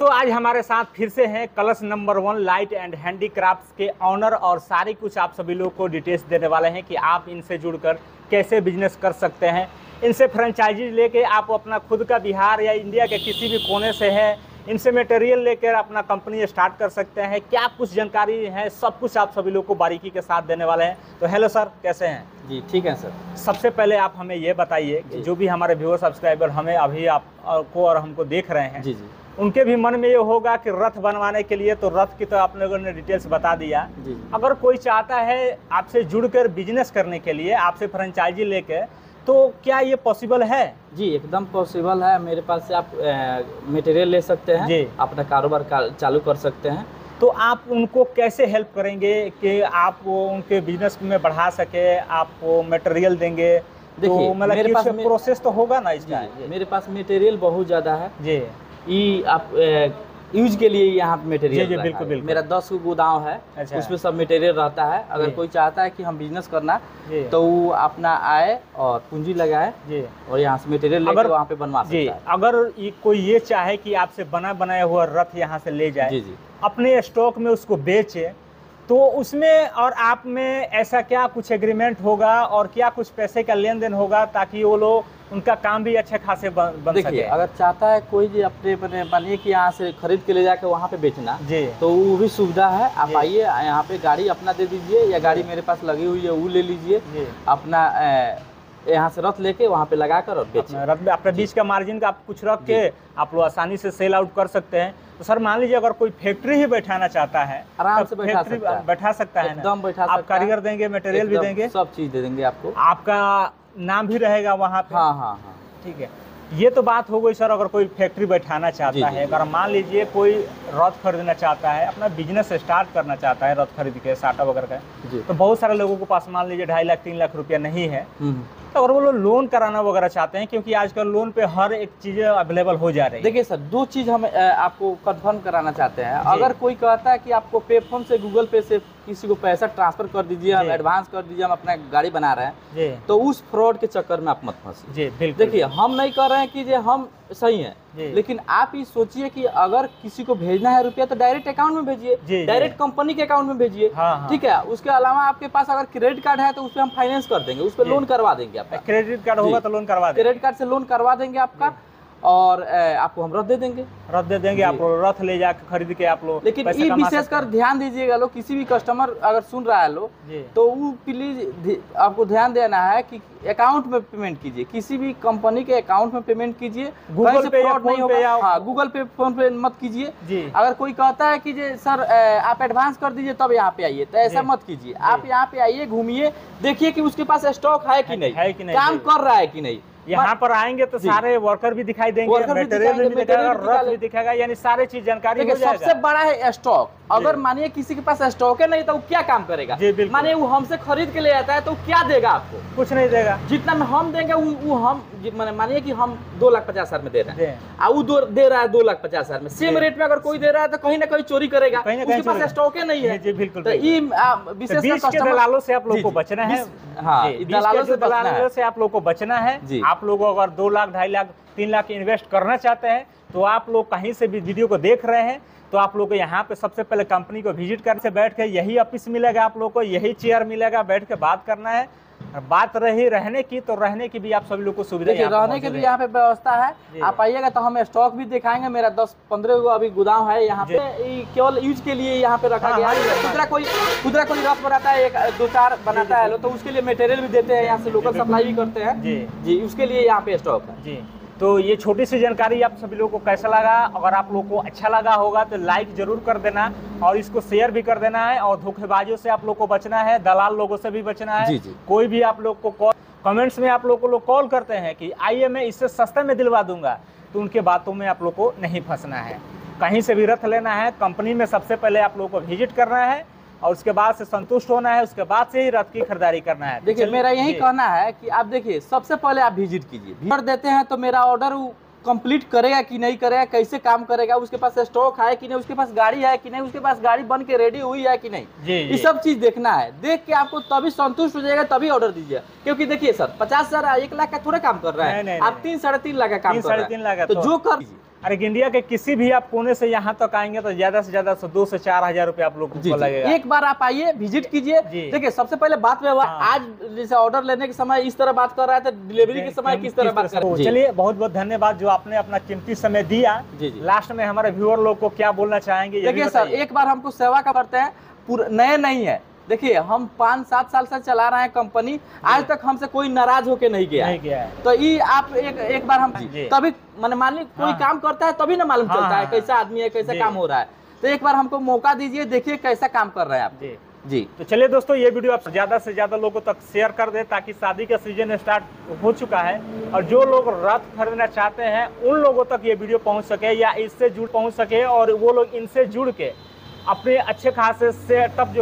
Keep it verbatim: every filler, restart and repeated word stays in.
दोस्तों आज हमारे साथ फिर से हैं Kalash number one light and handicraft के ऑनर और सारे कुछ आप सभी लोगों को डिटेल्स देने वाले हैं कि आप इनसे जुड़कर कैसे बिजनेस कर सकते हैं। इनसे फ्रेंचाइजी लेके आप अपना खुद का बिहार या इंडिया के किसी भी कोने से हैं, इनसे मटेरियल लेकर अपना कंपनी स्टार्ट कर सकते हैं। क्या कुछ जानकारी है, सब कुछ आप सभी लोग को बारीकी के साथ देने वाले हैं। तो हेलो सर, कैसे हैं? जी ठीक है सर। सबसे पहले आप हमें ये बताइए कि जो भी हमारे व्यूअर सब्सक्राइबर हमें अभी आपको और हमको देख रहे हैं, जी जी, उनके भी मन में ये होगा कि रथ बनवाने के लिए, तो रथ की तो आप लोगों ने डिटेल्स बता दिया। जी जी। अगर कोई चाहता है आपसे जुड़कर बिजनेस करने के लिए, आपसे फ्रेंचाइजी लेकर, तो क्या ये पॉसिबल है? जी एकदम पॉसिबल है। मेरे पास से आप मटेरियल ले सकते हैं, जी अपना कारोबार का, चालू कर सकते हैं। तो आप उनको कैसे हेल्प करेंगे कि आप वो उनके बिजनेस में बढ़ा सके? आपको मटेरियल देंगे? देखिए तो मतलब मेरे पास प्रोसेस तो होगा ना इसका? मेरे पास मटेरियल बहुत ज़्यादा है जी। ये आप यूज के लिए यहाँ पे मटेरियल, बिल्कुल बिल्कुल, मेरा दस को गोदाम है। अच्छा। उसमें सब मटेरियल रहता है। अगर कोई चाहता है कि हम बिजनेस करना, तो वो अपना आए और पूंजी लगाए और यहाँ से मटेरियल लेकर वहाँ पे बनवा सकता है। अगर कोई ये चाहे कि आपसे बना बनाया हुआ रथ यहाँ से ले जाए, जी जी, अपने स्टॉक में उसको बेचे, तो उसमें और आप में ऐसा क्या कुछ एग्रीमेंट होगा और क्या कुछ पैसे का लेन देन होगा ताकि वो लोग उनका काम भी अच्छे खासे बन, बन सके? अगर चाहता है कोई जी अपने मानिए कि यहाँ से खरीद के ले जाके वहाँ पे बेचना, जी तो वो भी सुविधा है। आप आइए, यहाँ पे गाड़ी अपना दे दीजिए या गाड़ी मेरे पास लगी हुई है वो ले लीजिए, अपना यहाँ से रथ लेके वहाँ पे लगा कर और बेचना। अपने बीच का मार्जिन का आप कुछ रख के आप लोग आसानी से सेल आउट कर सकते हैं। तो सर मान लीजिए अगर कोई फैक्ट्री ही बैठाना चाहता है, आराम से बैठा सकता है, बैठा सकता है एकदम बैठा सकता है। आप कारीगर देंगे, मटेरियल भी देंगे, सब चीज दे देंगे आपको, आपका नाम भी रहेगा वहाँ पे। हाँ हाँ हाँ ठीक है, ये तो बात हो गई सर। अगर कोई फैक्ट्री बैठाना चाहता है, अगर मान लीजिए कोई रथ खरीदना चाहता है, अपना बिजनेस स्टार्ट करना चाहता है रथ खरीद के, साटा वगैरह का, तो बहुत सारे लोगों के पास मान लीजिए ढाई लाख तीन लाख रुपया नहीं है, तो और वो लोग लोन कराना वगैरह चाहते हैं क्योंकि आजकल लोन पे हर एक चीज़ अवेलेबल हो जा रही है। देखिए सर, दो चीज़ हम आपको कंफर्म कराना चाहते हैं। अगर कोई कहता है कि आपको पेफोन से, गूगल पे से किसी को पैसा ट्रांसफर कर दीजिए, हम एडवांस कर दीजिए, हम अपना गाड़ी बना रहे हैं, तो उस फ्रॉड के चक्कर में आप मत फंसिए। देखिए हम नहीं कर रहे हैं कि हम सही है, लेकिन आप ये सोचिए कि अगर किसी को भेजना है रुपया तो डायरेक्ट अकाउंट में भेजिए, डायरेक्ट कंपनी के अकाउंट में भेजिए। ठीक है, उसके अलावा आपके पास अगर क्रेडिट कार्ड है तो उसपे हम फाइनेंस कर देंगे, उस पर लोन करवा देंगे आपका। क्रेडिट कार्ड होगा तो लोन करवा देंगे, क्रेडिट कार्ड से लोन करवा देंगे आपका और आपको हम रथ दे देंगे, रथ दे देंगे, आप लोग रथ ले जाकर खरीद के आप लोग। लेकिन ये विशेषकर ध्यान दीजिएगा लोग, किसी भी कस्टमर अगर सुन रहा है लोग, तो वो प्लीज आपको ध्यान देना है कि अकाउंट में पेमेंट कीजिए, किसी भी कंपनी के अकाउंट में पेमेंट कीजिए, गूगल पे फ्रॉड नहीं होगा। हाँ, गूगल पे फोन पे मत कीजिए। अगर कोई कहता है कि सर आप एडवांस कर दीजिए तब यहाँ पे आइए, तो ऐसा मत कीजिए। आप यहाँ पे आइए, घूमिए, देखिए कि उसके पास स्टॉक है कि नहीं, काम कर रहा है कि नहीं। यहाँ पर आएंगे तो सारे वर्कर भी दिखाई देंगे, मटेरियल भी दिखाएगा, रथ भी दिखाएगा, यानी सारे चीज जानकारी हो जाएगा। सबसे बड़ा है स्टॉक। अगर मानिए किसी के पास स्टॉक है नहीं तो वो क्या काम करेगा? मानिए वो हमसे खरीद के ले आता है तो क्या देगा आपको? कुछ नहीं देगा। जितना हम देंगे वो हम मानिए कि हम दो लाख पचास हजार में दे रहे हैं और वो दे रहा है दो लाख पचास हजार में, सेम रेट में अगर कोई दे रहा है तो कहीं ना कहीं चोरी करेगा, उसके पास स्टॉक नहीं है। दलालों से आप लोग को बचना है। हाँ, दलालों से आप लोग को बचना है। आप लोग अगर दो लाख ढाई लाख तीन लाख इन्वेस्ट करना चाहते हैं तो आप लोग कहीं से भी वीडियो को देख रहे हैं तो आप लोग यहाँ पे सबसे पहले कंपनी को विजिट करने से बैठ के, यही ऑफिस मिलेगा आप लोग को, यही चेयर मिलेगा, बैठ के बात करना है। बात रही रहने की, तो रहने की भी आप सभी लोग को सुविधा है, रहने की भी यहाँ पे व्यवस्था है। आप आइएगा तो हम स्टॉक भी दिखाएंगे। मेरा दस पंद्रह गो अभी गोदाम है यहाँ पे, केवल यूज के लिए यहाँ पे रखा गया है। खुदरा कोई खुदरा कोई रथ बनाता है, एक दो चार बनाता है तो उसके लिए मटेरियल भी देते हैं, यहाँ से लोकल सप्लाई भी करते हैं जी जी, उसके लिए यहाँ पे स्टॉक है जी। तो ये छोटी सी जानकारी आप सभी लोगों को कैसा लगा? अगर आप लोगों को अच्छा लगा होगा तो लाइक जरूर कर देना और इसको शेयर भी कर देना है। और धोखेबाजों से आप लोगों को बचना है, दलाल लोगों से भी बचना है। जी जी। कोई भी आप लोग को कॉल, कमेंट्स में आप लोग को लोग कॉल करते हैं कि आइए मैं इससे सस्ते में दिलवा दूंगा, तो उनके बातों में आप लोग को नहीं फंसना है। कहीं से भी रथ लेना है, कंपनी में सबसे पहले आप लोग को विजिट करना है और उसके बाद से संतुष्ट होना है, उसके बाद से ही रथ की खरीदारी करना है। देखिए मेरा यही कहना है कि आप देखिए सबसे पहले आप विजिट कीजिए, ऑर्डर देते हैं तो मेरा ऑर्डर कंप्लीट करेगा कि नहीं करेगा, कैसे काम करेगा, उसके पास स्टॉक है कि नहीं, उसके पास गाड़ी है कि नहीं, उसके पास गाड़ी बन के रेडी हुई है कि नहीं, ये सब चीज देखना है। देख के आपको तभी संतुष्ट हो जाएगा, तभी ऑर्डर दीजिए। क्योंकि देखिए सर पचास हजार एक लाख का थोड़ा काम कर रहा है, आप तीन साढ़े तीन लाख का काम कर रहे हैं, तो जो कर अरे इंडिया के किसी भी आप कोने से यहाँ तक तो आएंगे तो ज्यादा से ज्यादा दो से चार हजार रूपए आप लोग को लगेगा। एक बार आप आइए, विजिट कीजिए। देखिए सबसे पहले बात में आज जैसे ऑर्डर लेने के समय इस तरह बात कर रहा है तो डिलीवरी के समय किस तरह बात कर रहा है। चलिए बहुत बहुत धन्यवाद जो आपने अपना कीमती समय दिया। लास्ट में हमारे व्यूअर लोग को क्या बोलना चाहेंगे? देखिए सर एक बार हमको सेवा का करते हैं, नए नहीं है। देखिए हम पाँच सात साल से चला रहे हैं कंपनी, आज तक हमसे कोई नाराज होके नहीं गया नहीं गया है। तो ये आप एक एक बार हम तभी मन मालिक कोई हाँ। काम करता है तभी ना मालूम हाँ। चलता है कैसा आदमी है, कैसा काम हो रहा है। तो एक बार हमको मौका दीजिए, देखिए कैसा काम कर रहे हैं आप जी जी। तो चलिए दोस्तों ये वीडियो आप ज्यादा से ज्यादा लोगों तक शेयर कर दे ताकि शादी का सीजन स्टार्ट हो चुका है और जो लोग रथ खरीदना चाहते हैं उन लोगों तक ये वीडियो पहुँच सके या इससे जुड़ पहुँच सके और वो लोग इनसे जुड़ के अपने अच्छे खासे सेटअप